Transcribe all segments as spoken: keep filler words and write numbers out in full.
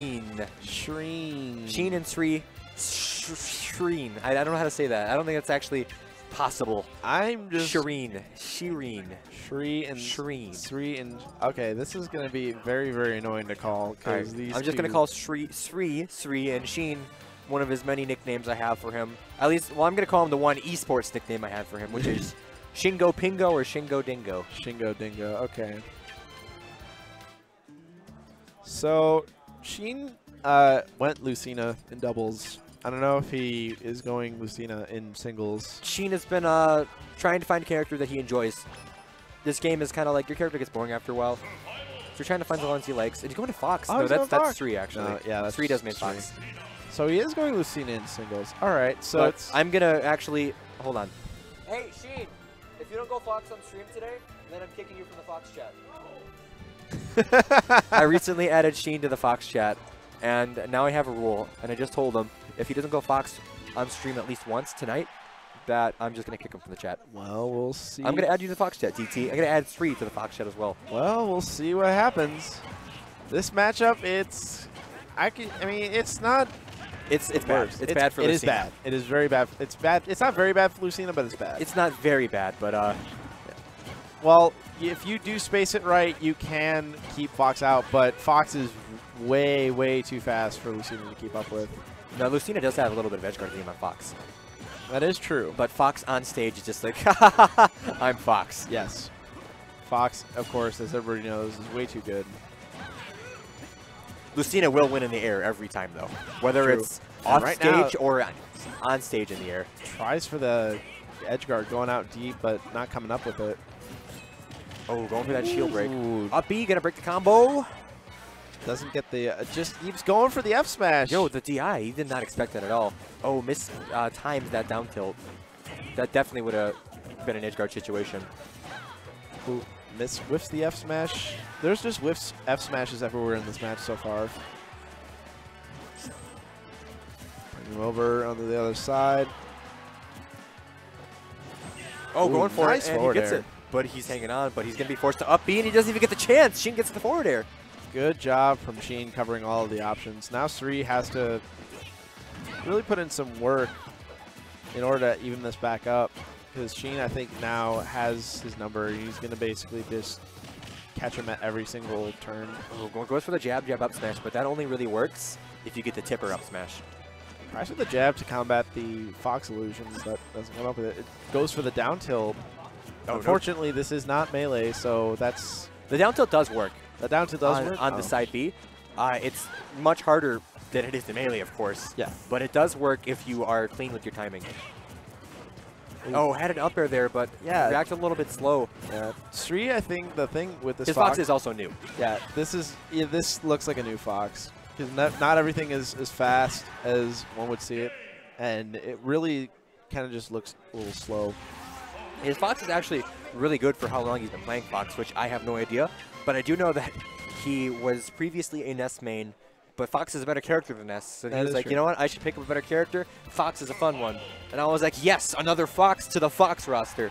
Shreen. Sheen and Sree. Shreen. I, I don't know how to say that. I don't think that's actually possible. I'm just Shreen. Shreen. Shree and Shreen. Shree and okay, this is gonna be very very annoying to call because these. I'm just gonna call Shree Sree Sree and Sheen one of his many nicknames I have for him. At least, well, I'm gonna call him the one esports nickname I have for him, which is Shingo Pingo or Shingo Dingo. Shingo Dingo. Okay. So Sheen uh, went Lucina in doubles. I don't know if he is going Lucina in singles. Sheen has been uh, trying to find a character that he enjoys. This game is kind of like your character gets boring after a while. So you're trying to find the ones he likes. And he's going to Fox. Oh, no, that's that's Sree, actually. No, yeah, that's Sree does make Fox. So he is going Lucina in singles. All right. So but it's I'm going to actually – hold on. Hey, Sheen, if you don't go Fox on stream today, then I'm kicking you from the Fox chat. I recently added Sheen to the Fox chat, and now I have a rule, and I just told him if he doesn't go Fox on stream at least once tonight, that I'm just going to kick him from the chat. Well, we'll see. I'm going to add you to the Fox chat, D T. I'm going to add Sree to the Fox chat as well. Well, we'll see what happens. This matchup, it's... I can. I mean, it's not... It's it's bad. It's, it's bad for it Lucina. It is bad. It is very bad. It's bad. It's not very bad for Lucina, but it's bad. It's not very bad, but... uh. Well, if you do space it right, you can keep Fox out, but Fox is way, way too fast for Lucina to keep up with. Now, Lucina does have a little bit of edge guard game on Fox. That is true. But Fox on stage is just like, I'm Fox. Yes. Fox, of course, as everybody knows, is way too good. Lucina will win in the air every time, though. Whether true. It's off right stage now, or on stage in the air. Tries for the edge guard going out deep, but not coming up with it. Oh, going for that shield break. Ooh. Up B, gonna break the combo. Doesn't get the, uh, just keeps going for the F smash. Yo, the D I, he did not expect that at all. Oh, miss uh, times that down tilt. That definitely would have been an edge guard situation. Ooh, miss whiffs the F smash. There's just whiffs F smashes everywhere in this match so far. Bring him over onto the other side. Oh, ooh, going for nice it, and he gets air. It. But he's hanging on, but he's going to be forced to up B, and he doesn't even get the chance. Sheen gets the forward air. Good job from Sheen covering all of the options. Now Sree has to really put in some work in order to even this back up. Because Sheen, I think, now has his number. He's going to basically just catch him at every single turn. Oh, goes for the jab, jab, up smash, but that only really works if you get the tipper up smash. Tries with the jab to combat the Fox illusions, but doesn't come up with it. It goes for the down tilt. Oh, unfortunately, no. This is not melee, so that's... The down tilt does work. The down tilt does on, work? On oh. the side B. Uh, it's much harder than it is to melee, of course. Yeah. But it does work if you are clean with your timing. Ooh. Oh, had an up air there, but yeah, reacted a little bit slow. Yeah. Sree, I think the thing with this His Fox... His Fox is also new. Yeah, this is yeah, this looks like a new Fox. Because not, not everything is as fast as one would see it. And it really kind of just looks a little slow. His Fox is actually really good for how long he's been playing Fox, which I have no idea. But I do know that he was previously a Ness main, but Fox is a better character than Ness. So he was like, true. You know what? I should pick up a better character. Fox is a fun one. And I was like, yes, another Fox to the Fox roster.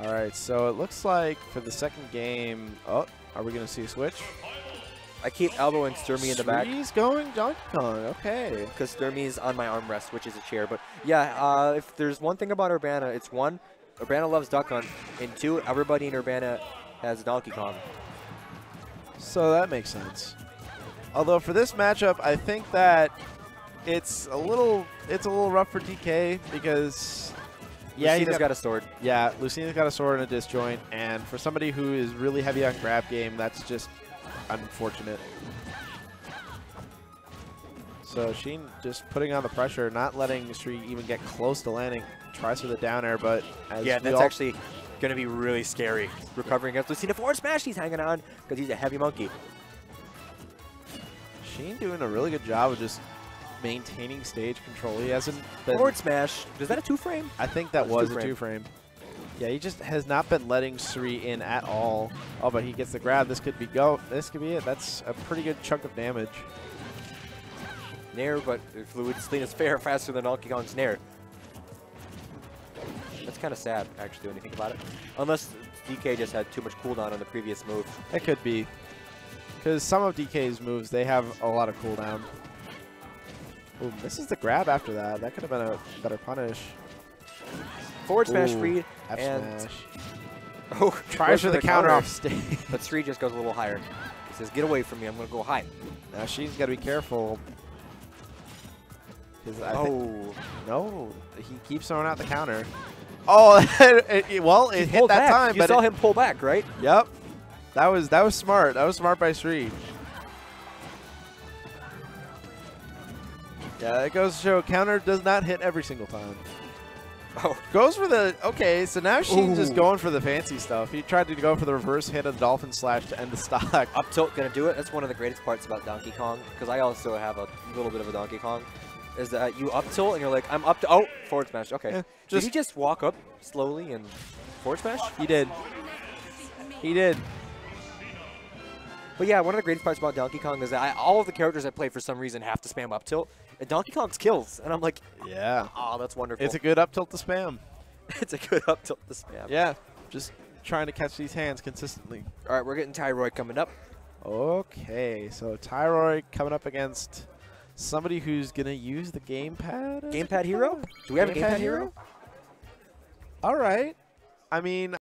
Hmm. All right, so it looks like for the second game, oh, are we going to see a switch? I keep elbowing Sturmy in the back. He's going Donkey Kong, okay. Because Sturmy's on my armrest, which is a chair. But yeah, uh, if there's one thing about Urbana, it's one, Urbana loves Duck Hunt, and two, everybody in Urbana has Donkey Kong. So that makes sense. Although for this matchup, I think that it's a little, it's a little rough for D K because. Yeah, Lucina's got, got a sword. Yeah, Lucina's got a sword and a disjoint, and for somebody who is really heavy on grab game, that's just. Unfortunate. So Sheen just putting on the pressure, not letting Sree even get close to landing. Tries for the down air, but as yeah, that's actually going to be really scary. Recovering against Lucina forward smash. He's hanging on because he's a heavy monkey. Sheen doing a really good job of just maintaining stage control. He hasn't been forward smash. Is that a two frame? I think that oh, was two a two frame. Yeah, he just has not been letting Sree in at all. Oh, but he gets the grab. This could be go. This could be it. That's a pretty good chunk of damage. Nair, but Lucina's fair faster than Donkey Kong's Nair. That's kind of sad, actually, when you think about it. Unless D K just had too much cooldown on the previous move. That could be. Because some of D K's moves, they have a lot of cooldown. Ooh, misses the grab after that. That could have been a better punish. Forward smash Sree and smash. Oh, tries for the counter off stage. But Sree just goes a little higher. He says, get away from me, I'm going to go high. Now she's got to be careful. I oh. No, he keeps throwing out the counter. Oh, it, it, well, it he hit that back. time. You but saw it, him pull back, right? Yep. That was that was smart. That was smart by Sree. Yeah, it goes to show counter does not hit every single time. Oh, goes for the okay. So now she's Ooh. just going for the fancy stuff. He tried to go for the reverse hit of the dolphin slash to end the stock. Up tilt gonna do it. That's one of the greatest parts about Donkey Kong, because I also have a little bit of a Donkey Kong. Is that you up tilt and you're like, I'm up to oh forward smash. Okay, yeah, just did he just walk up slowly and forward smash? He did. He did. But yeah, one of the greatest parts about Donkey Kong is that I, all of the characters I play for some reason have to spam up tilt. And Donkey Kong's kills. And I'm like, yeah, oh, that's wonderful. It's a good up tilt to spam. It's a good up tilt to spam. Yeah, just trying to catch these hands consistently. All right, we're getting Tyroid coming up. Okay, so Tyroid coming up against somebody who's going to use the gamepad. Gamepad hero? Do we have a gamepad hero? All right. I mean...